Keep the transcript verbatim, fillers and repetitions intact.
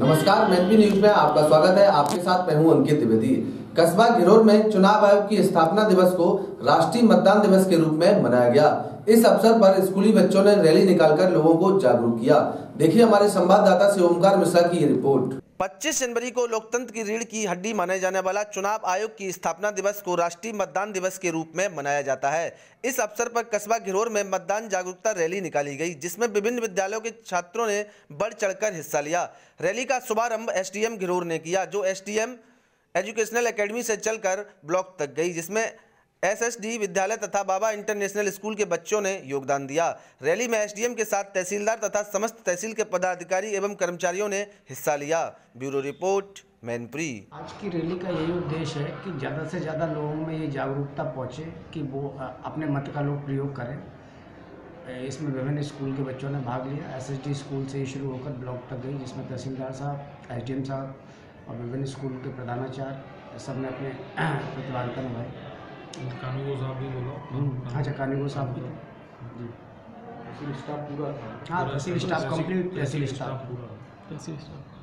नमस्कार, मैनपी न्यूज में आपका स्वागत है। आपके साथ मैं हूं अंकित द्विवेदी। कस्बा घिरोर में चुनाव आयोग की स्थापना दिवस को राष्ट्रीय मतदान दिवस के रूप में मनाया गया। इस अवसर पर स्कूली बच्चों ने रैली निकालकर लोगों को जागरूक किया। देखिए हमारे संवाददाता शिवमकार मिश्रा की रिपोर्ट। पच्चीस जनवरी को लोकतंत्र की रीढ़ की हड्डी माने जाने वाला चुनाव आयोग की स्थापना दिवस को राष्ट्रीय मतदान दिवस के रूप में मनाया जाता है। इस अवसर पर कस्बा घिरोर में मतदान जागरूकता रैली निकाली गई, जिसमें विभिन्न विद्यालयों के छात्रों ने बढ़ चढ़कर हिस्सा लिया। रैली का शुभारंभ एसडीएम घिरोर ने किया, जो एसडीएम एजुकेशनल एकेडमी से चलकर ब्लॉक तक गई, जिसमें एसएसडी विद्यालय तथा बाबा इंटरनेशनल स्कूल के बच्चों ने योगदान दिया। रैली में एसडीएम के साथ तहसीलदार तथा समस्त तहसील के पदाधिकारी एवं कर्मचारियों ने हिस्सा लिया। Bureau report, Mainpuri. आज की रैली का यही उद्देश्य है कि ज़्यादा से ज़्यादा लोगों में ये जागरूकता पहुँचे कि वो अपने मत का लोग प्रयोग करें। इसमें विभिन्न स्कूल के बच्चों ने भाग लिया। एसएसडी स्कूल से शुरू होकर ब्लॉक तक गई, जिसमें तहसीलदार साहब, एसडीएम साहब और विभिन्न स्कूल के प्रधानाचार्य सब ने अपने प्रतिभागिता निभाई। कानूगो साहब भी बोलो। अच्छा, कानूगो साहब भी जी। तहसील स्टाफ पूरा, हाँ tehsil staff complete, tehsil staff पूरा, तहसील स्टाफ।